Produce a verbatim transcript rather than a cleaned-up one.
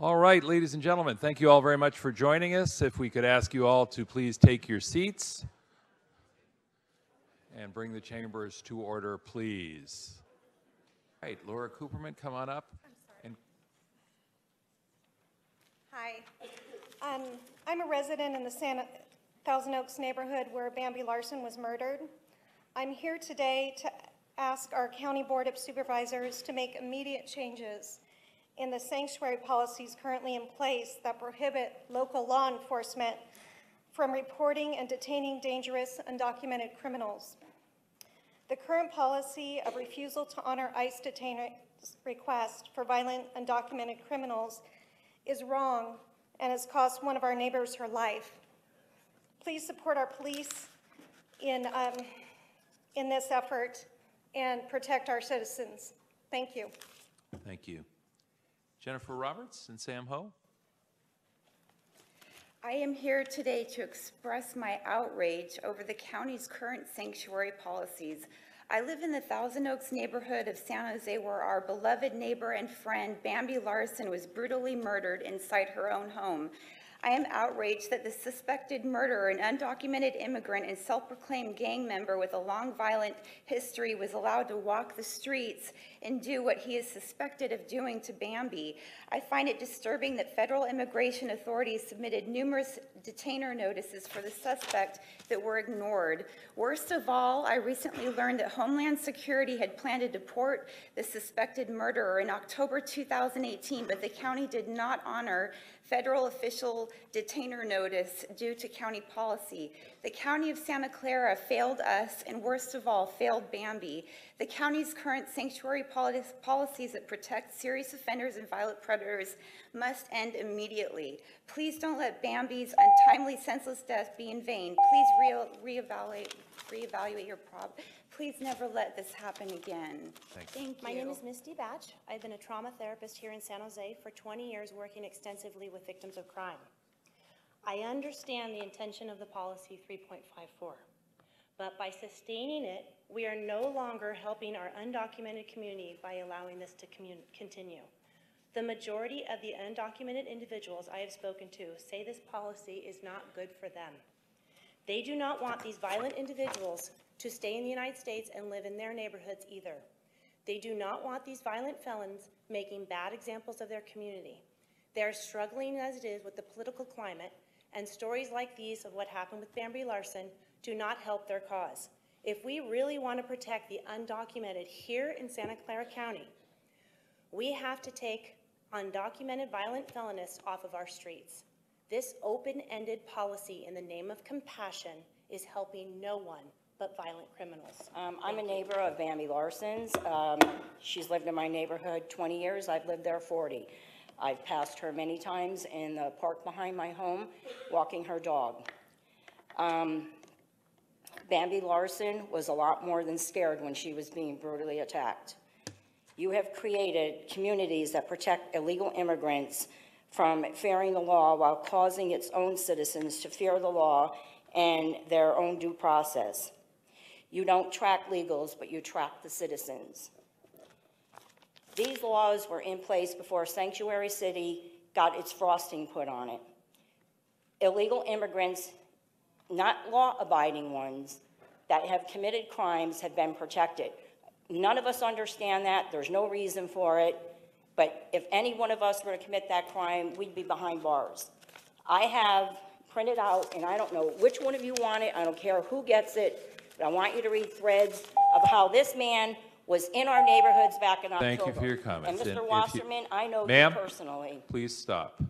All right, ladies and gentlemen, thank you all very much for joining us. If we could ask you all to please take your seats and bring the chambers to order, please. All right, Laura Cooperman, come on up. I'm sorry. Hi. Um, I'm a resident in the Santa Thousand Oaks neighborhood where Bambi Larson was murdered. I'm here today to ask our County Board of Supervisors to make immediate changes in the sanctuary policies currently in place that prohibit local law enforcement from reporting and detaining dangerous undocumented criminals. The current policy of refusal to honor ICE detainer requests for violent undocumented criminals is wrong and has cost one of our neighbors her life. Please support our police in, um, in this effort and protect our citizens. Thank you. Thank you. Jennifer Roberts and Sam Ho. I am here today to express my outrage over the county's current sanctuary policies. I live in the Thousand Oaks neighborhood of San Jose where our beloved neighbor and friend Bambi Larson was brutally murdered inside her own home. I am outraged that the suspected murderer, an undocumented immigrant and self-proclaimed gang member with a long violent history, was allowed to walk the streets and do what he is suspected of doing to Bambi. I find it disturbing that federal immigration authorities submitted numerous detainer notices for the suspect that were ignored. Worst of all, I recently learned that Homeland Security had planned to deport the suspected murderer in October two thousand eighteen, but the county did not honor federal official detainer notice due to county policy. The County of Santa Clara failed us, and worst of all, failed Bambi. The county's current sanctuary policies that protect serious offenders and violent predators must end immediately. Please don't let Bambi's untimely, senseless death be in vain. Please re reevaluate, reevaluate your problem. Please never let this happen again. Thanks. Thank you. My name is Misty Batch. I've been a trauma therapist here in San Jose for twenty years, working extensively with victims of crime. I understand the intention of the policy three point five four, but by sustaining it, we are no longer helping our undocumented community by allowing this to continue. The majority of the undocumented individuals I have spoken to say this policy is not good for them. They do not want these violent individuals to stay in the United States and live in their neighborhoods either. They do not want these violent felons making bad examples of their community. They are struggling as it is with the political climate, and stories like these of what happened with Bambi Larson do not help their cause. If we really want to protect the undocumented here in Santa Clara County, we have to take undocumented violent felonists off of our streets. This open-ended policy in the name of compassion is helping no one but violent criminals. Um, I'm a neighbor of Bambi Larson's. Um, she's lived in my neighborhood twenty years. I've lived there forty. I've passed her many times in the park behind my home, walking her dog. Um, Bambi Larson was a lot more than scared when she was being brutally attacked. You have created communities that protect illegal immigrants from fearing the law while causing its own citizens to fear the law and their own due process. You don't track legals, but you track the citizens. These laws were in place before Sanctuary City got its frosting put on it. Illegal immigrants, not law-abiding ones, that have committed crimes have been protected. None of us understand that. There's no reason for it. But if any one of us were to commit that crime, we'd be behind bars. I have printed out, and I don't know which one of you want it. I don't care who gets it. But I want you to read threads of how this man was in our neighborhoods back in October. Thank you for your comments. And Mister And Wasserman, you, I know you personally. Ma'am, please stop.